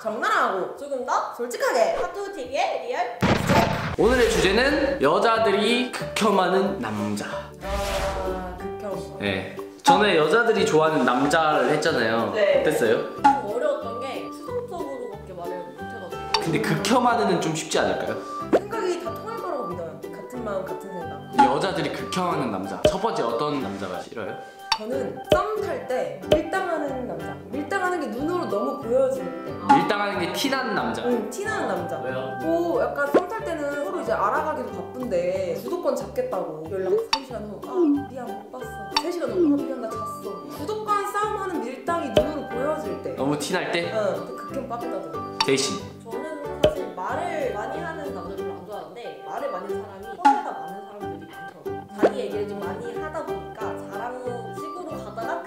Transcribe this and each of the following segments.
적나라하고 조금 더 솔직하게 타투TV의 리얼 팩스체크! 오늘의 주제는 여자들이 극혐하는 남자. 아... 극혐. 네. 전에 여자들이 좋아하는 남자를 했잖아요. 네. 어땠어요? 좀 어려웠던 게 수동적으로밖에 말을 못해가지고. 근데 극혐하는 은 좀 쉽지 않을까요? 생각이 다 통할 거라고 믿어요. 같은 마음 같은 생각. 여자들이 극혐하는 남자. 첫 번째 어떤 남자가 싫어요? 저는 썸 탈 때 밀당하는 남자. 밀당하는 게 눈으로 너무 보여질 때. 아. 밀당하는 게 티나는 남자. 응, 티나는 남자. 왜요? 뭐 약간 썸 탈 때는 서로 이제 알아가기도 바쁜데 구독권 잡겠다고 연락 3시간 후. 아, 미안 못 봤어. 3시간 후. 미안 나 잤어. 구독권 싸움하는 밀당이 눈으로 보여질 때. 너무 티날 때? 응. 극혐 빠졌다고. 대신 저는 사실 말을 많이 하는 남자 별로 안 좋아하는데 말을 많이 하는 사람이 허세가 많은 사람들이 많더라고요. 자기 얘기를 좀 많이 하다 보니까 자랑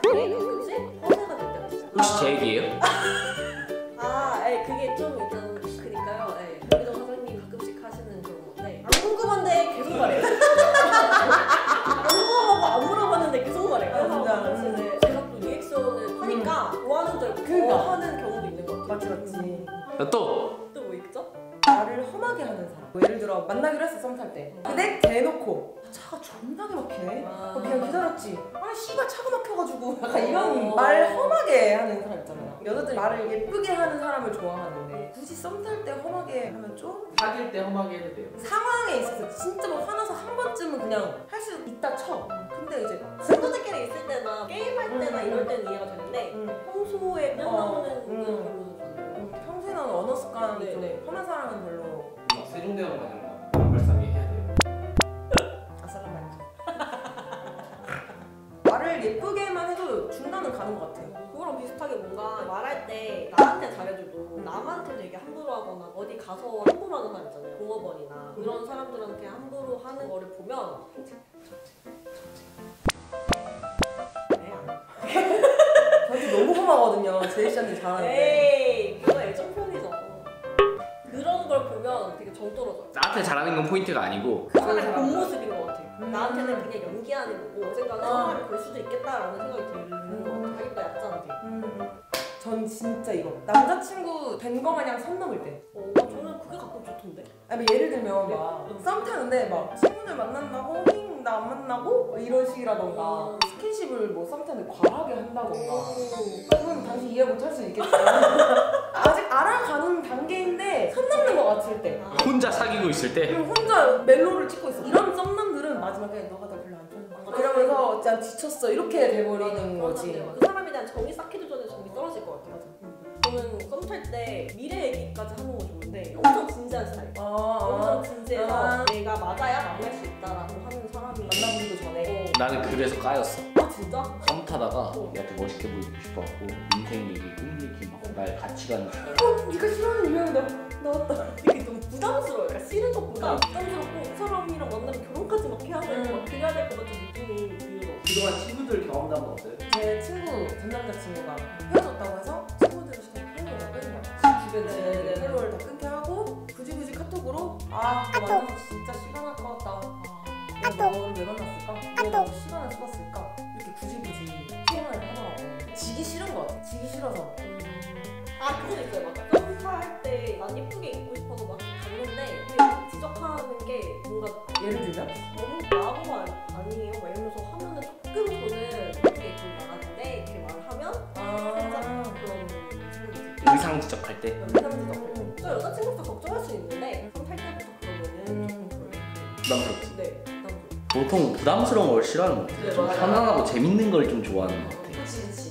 그게 가끔씩 허세가 될 때가 있어요. 혹시 제 얘기예요? 아, 예, 그게 좀 일단 그니까요. 예, 그래도 사장님이 가끔씩 하시는 그런 건데 안 궁금한데 계속 말해요. 안 궁금하고 안 물어봤는데 계속 말해요. 아, 진짜. 네. 제가 또 리액션을 하니까 좋아하는 줄 알고 하는 경우도 있는 것 같아요. 맞지. 또 뭐 있죠? 말을 험하게 하는 사람. 예를 들어 만나기로 했어 썸 탈 때. 근데 대놓고 차가 존나게 막히네. 아 그냥 기다렸지. 아 씨발 차가 막혀가지고 약간 이런 말 험하게 하는 사람 있잖아요. 여자들이 말을 예쁘게 하는 사람을 좋아하는데 굳이 썸 탈 때 험하게 하면 좀? 사귈 때 험하게 해도 돼요. 상황에 있어서 진짜 막 화나서 한 번쯤은 그냥 할 수 있다 쳐. 근데 이제 친구들끼리 있을 때나 게임할 때나 이럴 때는 이해가 되는데 평소에 끝나오는 그런 평소에 나오는 언어 습관이 좀 험한 사람은 별로 막 세종대왕 마냥 막 반발싸게 해야 돼요. 아살람말이죠. 말을 예쁘게만 해도 중간은 가는 것 같아요. 그거랑 비슷하게 뭔가 말할 때 나한테 잘해줘도 남한테 되게 함부로 하거나 어디 가서 함부로 하는 사람 있잖아요. 공업원이나 그런 사람들한테 함부로 하는 거를 보면 저한테 너무 고마워하거든요. 제이씨한테 잘하는데 그거 애정 표현이죠. 그런 걸 보면 되게 정 떨어져요. 나한테 잘하는 건 포인트가 아니고 그 사람의 본 모습인 것 같아요. 나한테는 그냥 연기하는 거고 언젠가는 사람을 볼 수도 있겠다라는 생각이 드는 것 같아요. 자기가 약자한테. 전 진짜 이거 남자친구 된 거 마냥 선 넘을 때. 저는 그게 가끔 좋던데. 아니 예를 들면 막 썸 타는데 막 친구들 만난다고 나 안 만나고 이런 식이라던가 스킨십을 뭐 썸 타는데 과하게 한다던가. 그럼 당신 이해 못할 수 있겠다. 아직 알아가는 단계인데 선 넘는 거 같을 때. 혼자 사귀고 있을 때? 혼자 멜로를 찍고 있어. 이런 썸남들은 마지막에 너가 나 별로 안 좋아하는 거 같아 그러면서 진짜 지쳤어 이렇게 돼버리는 거지. 그 사람에 대한 정이 쌓기도 전에 정이 떨어질 것 같아요. 저는 썸 탈 때 미래 얘기까지 하는 거 좋은데 엄청 진지한 스타일. 엄청 진지해서 내가 맞아야 만날 수 있다라고 하는 사람이 만나보기도 전에 나는 그래서 까였어. 아 진짜? 썸 타다가 내가 더 멋있게 보이고 싶어갖고 인생 얘기, 꿈 얘기 막 날 같이 가는 네가 싫어하는 유형이다 나왔다. 이게 너무 부담스러워. 그러니까 싫은 것보다 부담스럽고 그 사람이랑 만나면 결혼까지 막 해야 되고 막 그래야 될 것 같은 느낌이 들어. 그동안 친구들 경험담은 어때요? 제 친구, 전 남자친구가 헤어졌다고 해서 네, 새로를 다 끊게 하고 굳이 카톡으로 아, 그거 만나서 진짜 시간 아까웠다. 아, 너를 왜 만났을까? 왜 시간을 썼을까? 이렇게 굳이 TMI를 하더라고. 지기 싫은 것 같아. 지기 싫어서. 아, 그건 있어요. 막 점사할 때 난 예쁘게 입고 싶어서 막 갔는데 지적하는 게 뭔가 예를 들면? 너무 나보고 아니에요? 막 이러면서 하면은 조금 저는 이렇게 나갔는데 이렇게 말하면 살짝 그런 의상 지적할 때? 의상 지적할 때. 저 여자친구부터 걱정할 수 있는데 썸 탈 때부터 그러면은 부담스럽지? 네, 부담스럽지. 보통 부담스러운 걸 싫어하는 것 같아요. 좀 편안하고 재밌는 걸 좀 좋아하는 것 같아요. 그치.